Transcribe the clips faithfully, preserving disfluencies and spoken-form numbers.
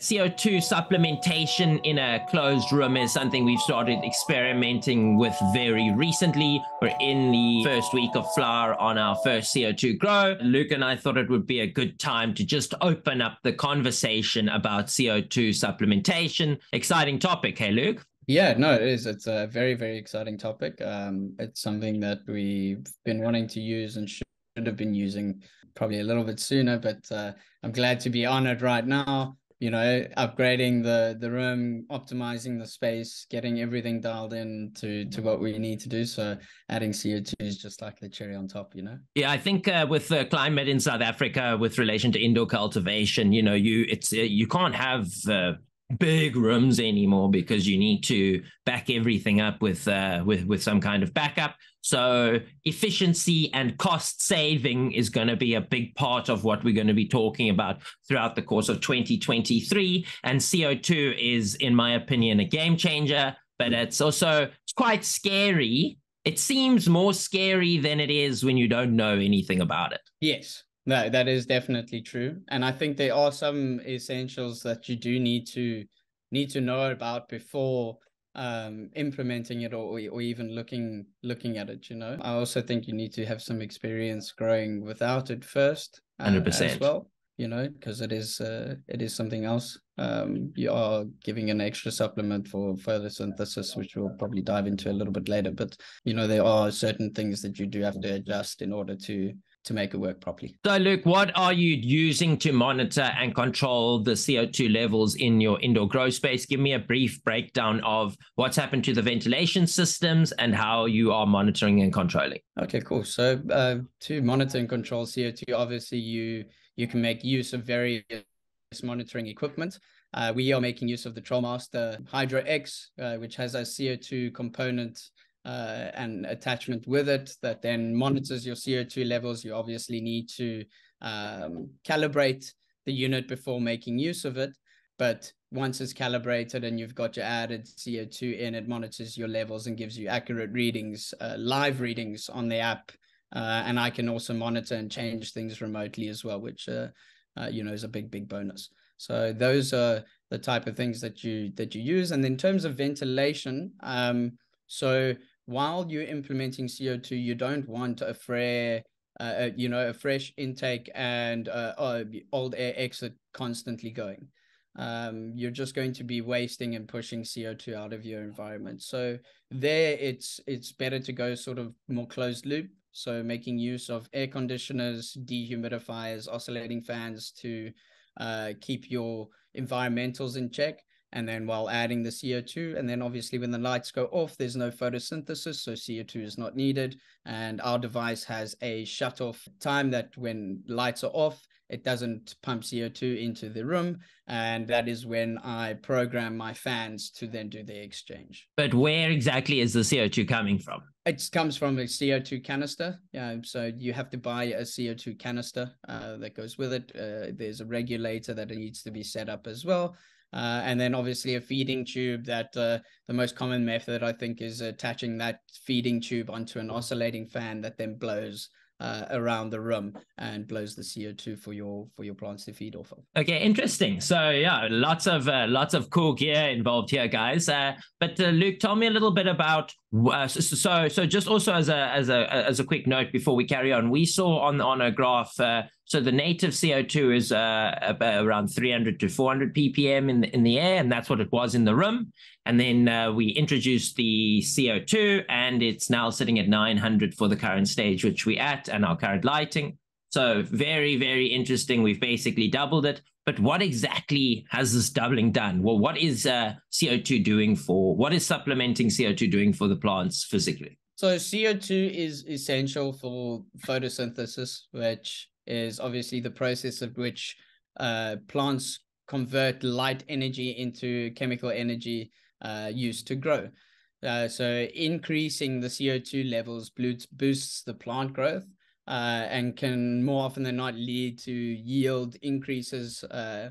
C O two supplementation in a closed room is something we've started experimenting with very recently. We're in the first week of flower on our first C O two grow. Luke and I thought it would be a good time to just open up the conversation about C O two supplementation. Exciting topic, hey Luke? Yeah, no, it is. It's a very, very exciting topic. Um, it's something that we've been wanting to use and should have been using probably a little bit sooner, but uh, I'm glad to be on it right now. You know, upgrading the, the room, optimizing the space, getting everything dialed in to, to what we need to do. So adding C O two is just like the cherry on top, you know? Yeah, I think uh, with the climate in South Africa, with relation to indoor cultivation, you know, you it's uh, you can't have uh, big rooms anymore because you need to back everything up with uh, with, with some kind of backup. So efficiency and cost saving is going to be a big part of what we're going to be talking about throughout the course of twenty twenty-three. And C O two is, in my opinion, a game changer, but it's also it's quite scary. It seems more scary than it is when you don't know anything about it. Yes, no, that is definitely true. And I think there are some essentials that you do need to need to know about before um implementing it or or even looking looking at it, you know. I also think you need to have some experience growing without it first, uh, one hundred percent as well, you know, because it is uh, it is something else. Um you are giving an extra supplement for photosynthesis, which we'll probably dive into a little bit later, but you know, there are certain things that you do have to adjust in order to to make it work properly. So Luke, what are you using to monitor and control the C O two levels in your indoor grow space? Give me a brief breakdown of what's happened to the ventilation systems and how you are monitoring and controlling. Okay, cool. So uh, to monitor and control C O two, obviously you you can make use of various monitoring equipment. Uh, we are making use of the Trollmaster Hydro X, uh, which has a C O two component Uh, an attachment with it that then monitors your C O two levels. You obviously need to um, calibrate the unit before making use of it. But once it's calibrated and you've got your added C O two in, it monitors your levels and gives you accurate readings, uh, live readings on the app. Uh, and I can also monitor and change things remotely as well, which, uh, uh, you know, is a big, big bonus. So those are the type of things that you, that you use. And in terms of ventilation, um, so while you're implementing C O two, you don't want a fresh, uh, you know, a fresh intake and uh, old air exit constantly going. Um, you're just going to be wasting and pushing C O two out of your environment. So there, it's it's better to go sort of more closed loop. So making use of air conditioners, dehumidifiers, oscillating fans to uh, keep your environmentals in check. And then while adding the C O two, and then obviously when the lights go off, there's no photosynthesis, so C O two is not needed. And our device has a shut-off time that when lights are off, it doesn't pump C O two into the room. And that is when I program my fans to then do the exchange. But where exactly is the C O two coming from? It comes from a C O two canister. Yeah, so you have to buy a C O two canister uh, that goes with it. Uh, there's a regulator that needs to be set up as well. Uh, and then obviously a feeding tube that uh, the most common method, I think, is attaching that feeding tube onto an oscillating fan that then blows uh, around the room and blows the C O two for your for your plants to feed off of. Okay, interesting. So yeah, lots of uh, lots of cool gear involved here, guys. Uh, but uh, Luke, tell me a little bit about uh, so so just also as a as a as a quick note before we carry on, we saw on on a graph. Uh, So the native C O two is uh, around three hundred to four hundred ppm in the, in the air, and that's what it was in the room. And then uh, we introduced the C O two, and it's now sitting at nine hundred for the current stage, which we're at, and our current lighting. So very, very interesting. We've basically doubled it. But what exactly has this doubling done? Well, what is uh, C O two doing for, what is supplementing C O two doing for the plants physically? So C O two is essential for photosynthesis, which is obviously the process of which uh, plants convert light energy into chemical energy uh, used to grow. Uh, so increasing the C O two levels boosts the plant growth uh, and can more often than not lead to yield increases uh,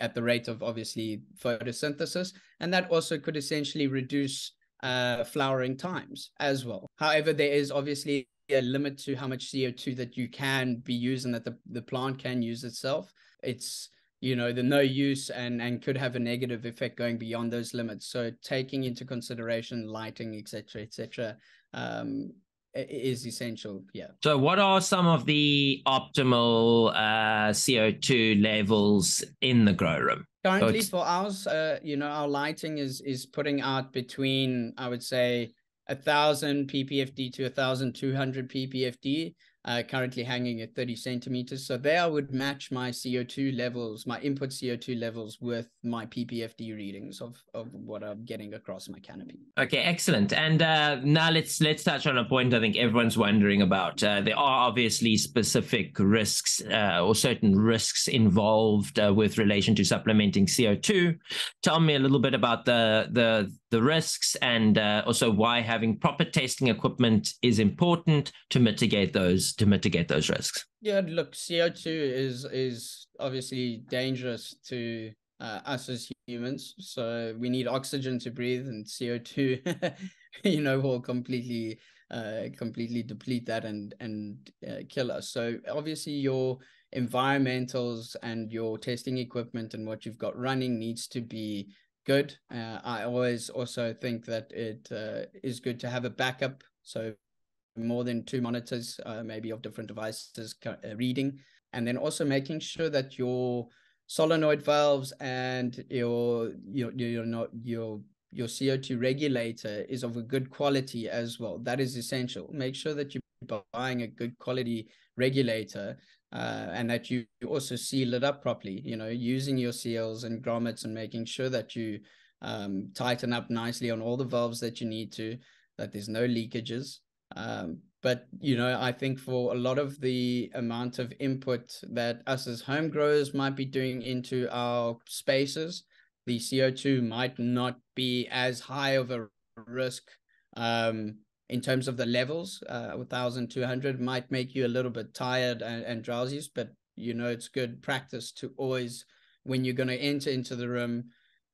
at the rate of obviously photosynthesis. And that also could essentially reduce uh, flowering times as well. However, there is obviously a limit to how much C O two that you can be using, that the, the plant can use itself. It's you know, the no use and, and could have a negative effect going beyond those limits. So taking into consideration lighting, et cetera, et cetera, um, is essential. Yeah. So what are some of the optimal uh, C O two levels in the grow room? Currently for ours, uh, you know, our lighting is is putting out between, I would say, one thousand P P F D to one thousand two hundred P P F D, uh, currently hanging at thirty centimeters. So there I would match my C O two levels, my input C O two levels with my P P F D readings of, of what I'm getting across my canopy. Okay, excellent. And uh, now let's let's touch on a point I think everyone's wondering about. Uh, there are obviously specific risks uh, or certain risks involved uh, with relation to supplementing C O two. Tell me a little bit about the the the risks and uh, also why having proper testing equipment is important to mitigate those to mitigate those risks. Yeah, look, C O two is is obviously dangerous to uh, us as humans. So we need oxygen to breathe, and C O two, you know, will completely uh, completely deplete that and and uh, kill us. So obviously your environmentals and your testing equipment and what you've got running needs to be good. Uh, I always also think that it uh, is good to have a backup. So more than two monitors, uh, maybe of different devices reading, and then also making sure that your solenoid valves and your your your not your your C O two regulator is of a good quality as well. That is essential. Make sure that you're buying a good quality regulator. Uh, and that you also seal it up properly, you know, using your seals and grommets and making sure that you um, tighten up nicely on all the valves that you need to, that there's no leakages. Um, but, you know, I think for a lot of the amount of input that us as home growers might be doing into our spaces, the C O two might not be as high of a risk um in terms of the levels. uh, one thousand two hundred might make you a little bit tired and, and drowsy, but, you know, it's good practice to always, when you're going to enter into the room,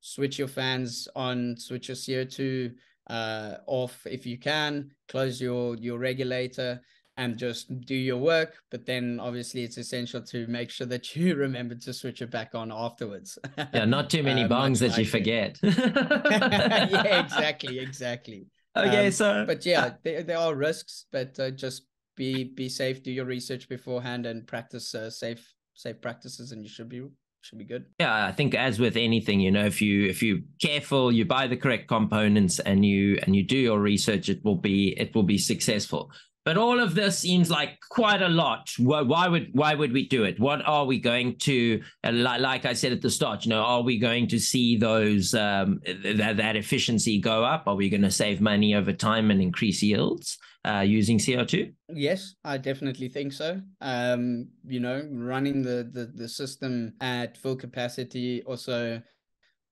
switch your fans on, switch your C O two uh, off if you can, close your, your regulator, and just do your work. But then obviously it's essential to make sure that you remember to switch it back on afterwards. Yeah, not too many uh, bongs that you forget. Yeah, exactly, exactly. Okay, um, so but yeah, there, there are risks, but uh, just be be safe, do your research beforehand, and practice uh, safe safe practices, and you should be should be good. Yeah, I think as with anything, you know, if you if you're careful, you buy the correct components, and you and you do your research, it will be it will be successful. But all of this seems like quite a lot. Why, why would why would we do it? What are we going to, like I said at the start, you know, are we going to see those um, th that efficiency go up? Are we going to save money over time and increase yields uh, using C O two? Yes, I definitely think so. Um, you know, running the, the, the system at full capacity, also,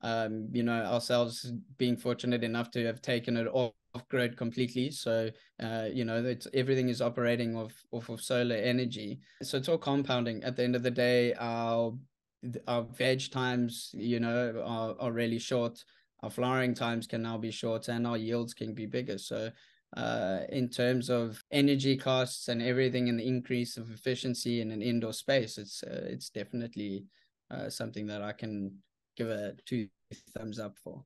um, you know, ourselves being fortunate enough to have taken it off off-grid completely. So, uh, you know, it's, everything is operating off, off of solar energy. So it's all compounding. At the end of the day, our, our veg times, you know, are, are really short. Our flowering times can now be short, and our yields can be bigger. So uh, in terms of energy costs and everything, and the increase of efficiency in an indoor space, it's, uh, it's definitely uh, something that I can give a two thumbs up for.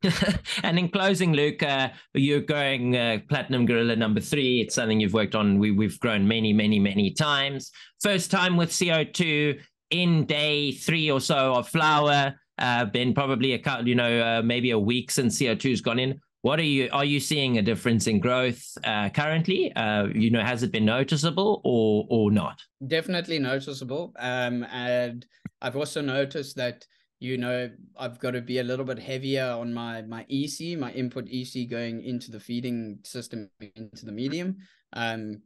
And in closing, Luke, uh, you're going uh, platinum gorilla number three. It's something you've worked on. We, we've grown many, many, many times. First time with C O two in day three or so of flower. Uh, been probably a couple, you know, uh, maybe a week since C O two's gone in. What are you, are you seeing a difference in growth uh, currently? Uh, you know, has it been noticeable or or not? Definitely noticeable. Um, and I've also noticed that, you know, I've got to be a little bit heavier on my, my E C, my input E C going into the feeding system, into the medium. Um,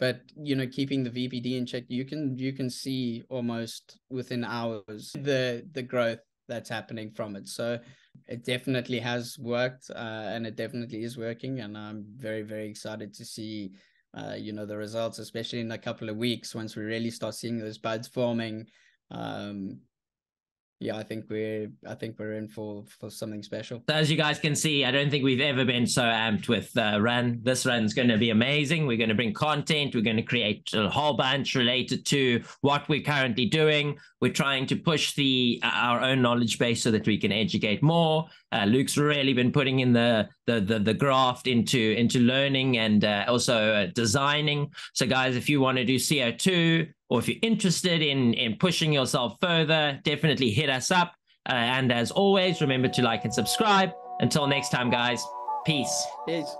but, you know, keeping the V P D in check, you can you can see almost within hours the, the growth that's happening from it. So it definitely has worked, uh, and it definitely is working. And I'm very, very excited to see, uh, you know, the results, especially in a couple of weeks, once we really start seeing those buds forming. Um yeah, I think we're I think we're in for for something special. So as you guys can see, I don't think we've ever been so amped with uh, run. This run's going to be amazing. We're going to bring content. We're going to create a whole bunch related to what we're currently doing. We're trying to push the our own knowledge base so that we can educate more. Uh, Luke's really been putting in the the the, the graft into into learning and uh, also uh, designing. So guys, if you want to do C O two, or if you're interested in, in pushing yourself further, definitely hit us up. Uh, and as always, remember to like and subscribe. Until next time, guys. Peace. Peace.